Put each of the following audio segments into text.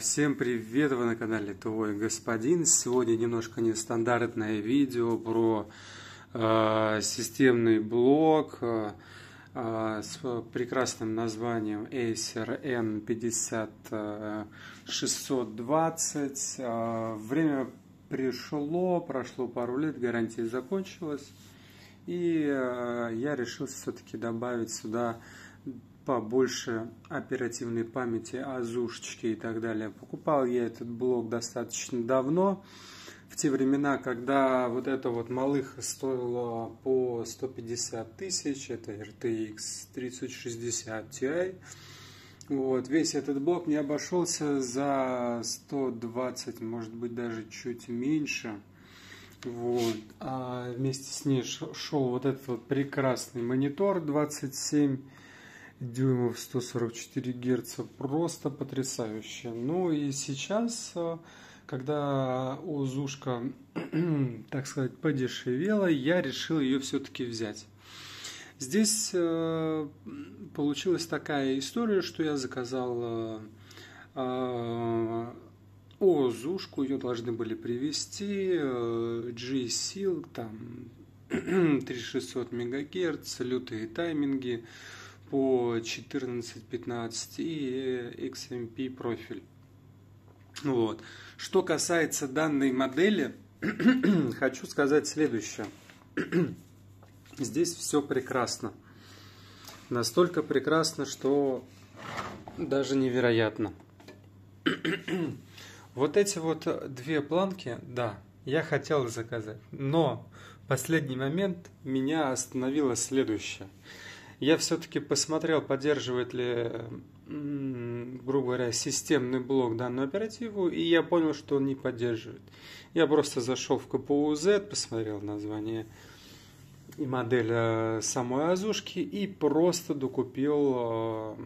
Всем привет, вы на канале Твой Господин. Сегодня немножко нестандартное видео про системный блок с прекрасным названием Acer N50-620. Время пришло, прошло пару лет, гарантия закончилась, и я решил все-таки добавить сюда побольше оперативной памяти, азушечки и так далее. Покупал я этот блок достаточно давно, в те времена, когда вот эта вот малыха стоила по 150 тысяч, это RTX 3060 Ti. Вот, весь этот блок мне обошелся за 120, может быть даже чуть меньше. Вот. А вместе с ней шел вот этот вот прекрасный монитор 27 дюймов 144 герца, просто потрясающе. Ну и сейчас, когда ОЗУшка, так сказать, подешевела, я решил ее все-таки взять. Здесь получилась такая история, что я заказал ОЗУшку, ее должны были привезти, G-Silk, там 3600 МГц, лютые тайминги, по 14-15 и XMP профиль. Вот. Что касается данной модели, хочу сказать следующее. Здесь все прекрасно. Настолько прекрасно, что даже невероятно. Вот эти вот две планки, да, я хотел заказать, но в последний момент меня остановило следующее. Я все-таки посмотрел, поддерживает ли, грубо говоря, системный блок данную оперативу, и я понял, что он не поддерживает. Я просто зашел в CPU-Z, посмотрел название и модель самой азушки и просто докупил,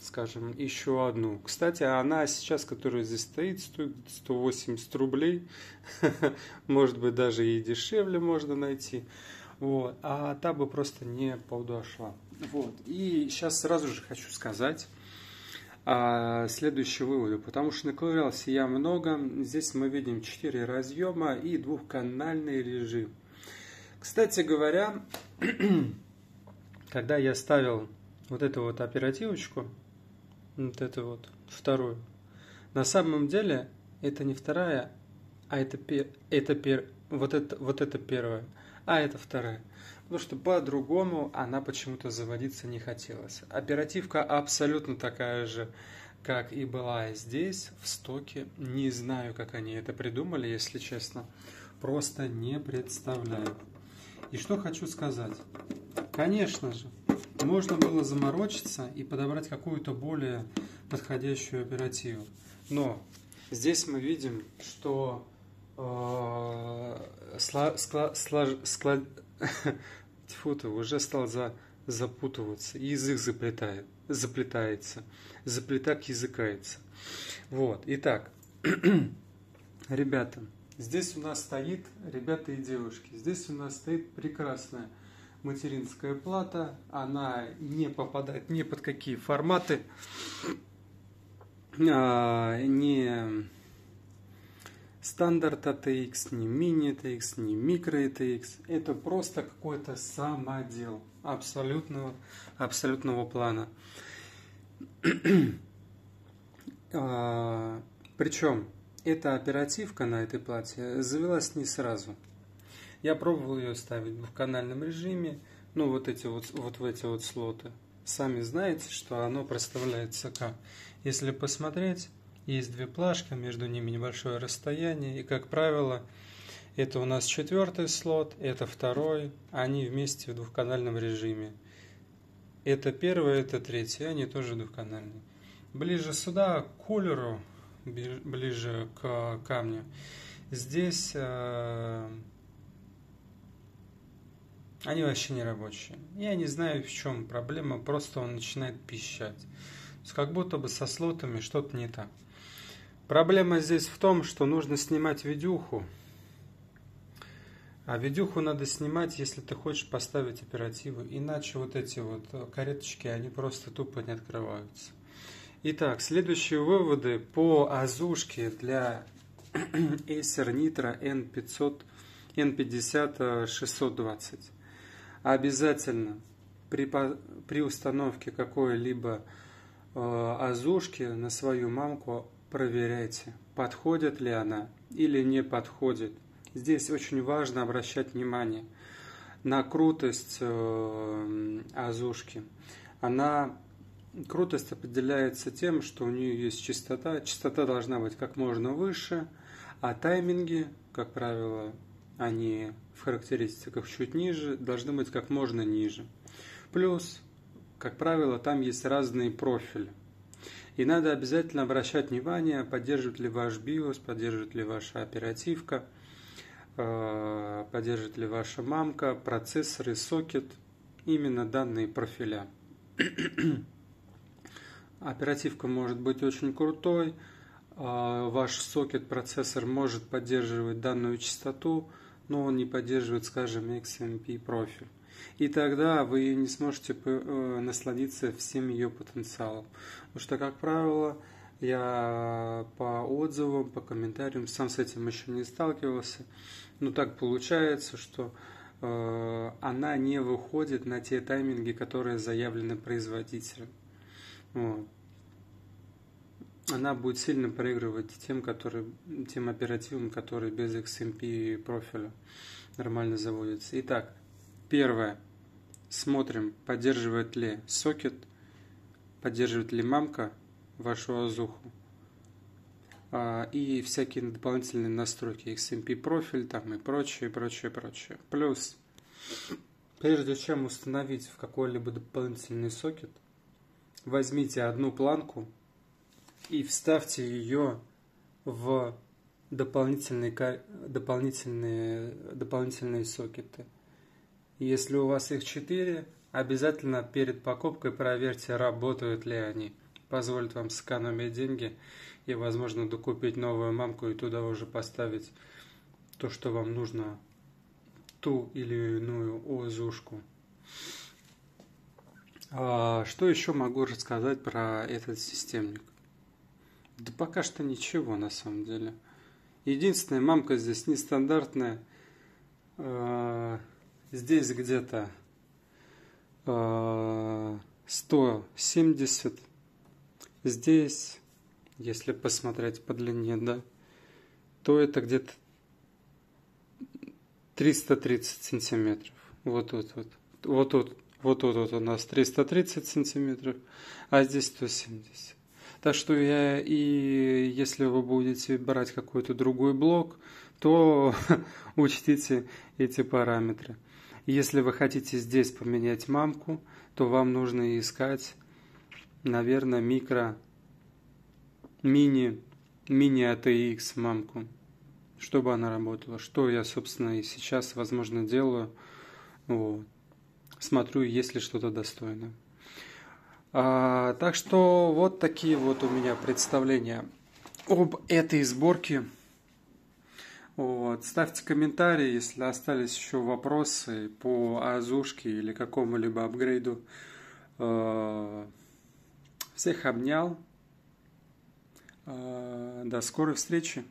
скажем, еще одну. Кстати, она сейчас, которая здесь стоит, стоит 180 рублей, может быть даже и дешевле можно найти. Вот, а та бы просто не подошла. Вот. И сейчас сразу же хочу сказать следующие выводы, потому что наковырялся я много. Здесь мы видим 4 разъема и двухканальный режим. Кстати говоря, когда я ставил вот эту вот оперативочку, вот эту вот вторую, на самом деле это не вторая, а это первая. А это вторая. Потому что по-другому она почему-то заводиться не хотелось. Оперативка абсолютно такая же, как и была здесь, в стоке. Не знаю, как они это придумали, если честно. Просто не представляю. И что хочу сказать. Конечно же, можно было заморочиться и подобрать какую-то более подходящую оперативу. Но здесь мы видим, что Тьфу ты, уже стал запутываться. Язык заплетается. Заплетак языкается. Вот, итак, ребята, здесь у нас стоит, ребята и девушки, здесь у нас стоит прекрасная материнская плата. Она не попадает ни под какие форматы. Не стандарт ATX, не мини ATX, не микро ATX. Это просто какой-то самодел абсолютного плана. Причем эта оперативка на этой плате завелась не сразу. Я пробовал ее ставить в двухканальном режиме, ну вот эти вот слоты. Сами знаете, что оно проставляется как. Если посмотреть, есть две плашки, между ними небольшое расстояние. И, как правило, это у нас 4-й слот, это 2-й. Они вместе в двухканальном режиме. Это 1-й, это 3-й, они тоже двухканальные. Ближе сюда, к кулеру, ближе к камню, здесь они вообще не рабочие. Я не знаю, в чем проблема, просто он начинает пищать. Как будто бы со слотами что-то не так. Проблема здесь в том, что нужно снимать видюху. А видюху надо снимать, если ты хочешь поставить оперативу. Иначе вот эти вот кареточки, они просто тупо не открываются. Итак, следующие выводы по азушке для Acer Nitro N50-620. Обязательно при установке какой-либо азушки на свою мамку проверяйте, подходит ли она или не подходит. Здесь очень важно обращать внимание на крутость азушки. Крутость определяется тем, что у нее есть частота. Частота должна быть как можно выше, а тайминги, как правило, они в характеристиках чуть ниже, должны быть как можно ниже. Плюс, как правило, там есть разные профили. И надо обязательно обращать внимание, поддерживает ли ваш BIOS, поддерживает ли ваша оперативка, поддерживает ли ваша мамка, процессор и сокет именно данные профиля. Оперативка может быть очень крутой, ваш сокет-процессор может поддерживать данную частоту, но он не поддерживает, скажем, XMP профиль. И тогда вы не сможете насладиться всем ее потенциалом. Потому что, как правило, я по отзывам, по комментариям сам с этим еще не сталкивался, но так получается, что она не выходит на те тайминги, которые заявлены производителем. Вот. Она будет сильно проигрывать тем оперативам, которые без XMP профиля нормально заводятся. Итак, первое. Смотрим, поддерживает ли сокет, поддерживает ли мамка вашу азуху. И всякие дополнительные настройки, XMP профиль там и прочее, прочее, прочее. Плюс, прежде чем установить в какой-либо дополнительный сокет, возьмите одну планку и вставьте ее в дополнительные сокеты. Если у вас их 4, обязательно перед покупкой проверьте, работают ли они. Позволит вам сэкономить деньги и, возможно, докупить новую мамку и туда уже поставить то, что вам нужно, ту или иную ОЗУшку. Что еще могу рассказать про этот системник? Да пока что ничего, на самом деле. Единственная мамка здесь нестандартная. Здесь где-то 170. Здесь, если посмотреть по длине, да, то это где-то 330 сантиметров. Вот тут у нас 330 сантиметров, а здесь 170. Так что если вы будете брать какой-то другой блок, то учтите эти параметры. Если вы хотите здесь поменять мамку, то вам нужно искать, наверное, мини ATX мамку, чтобы она работала. Что я, собственно, и сейчас, возможно, делаю. Вот. Смотрю, есть ли что-то достойное. Так что вот такие вот у меня представления об этой сборке. Вот. Ставьте комментарии, если остались еще вопросы по азушке или какому-либо апгрейду. Всех обнял. До скорой встречи.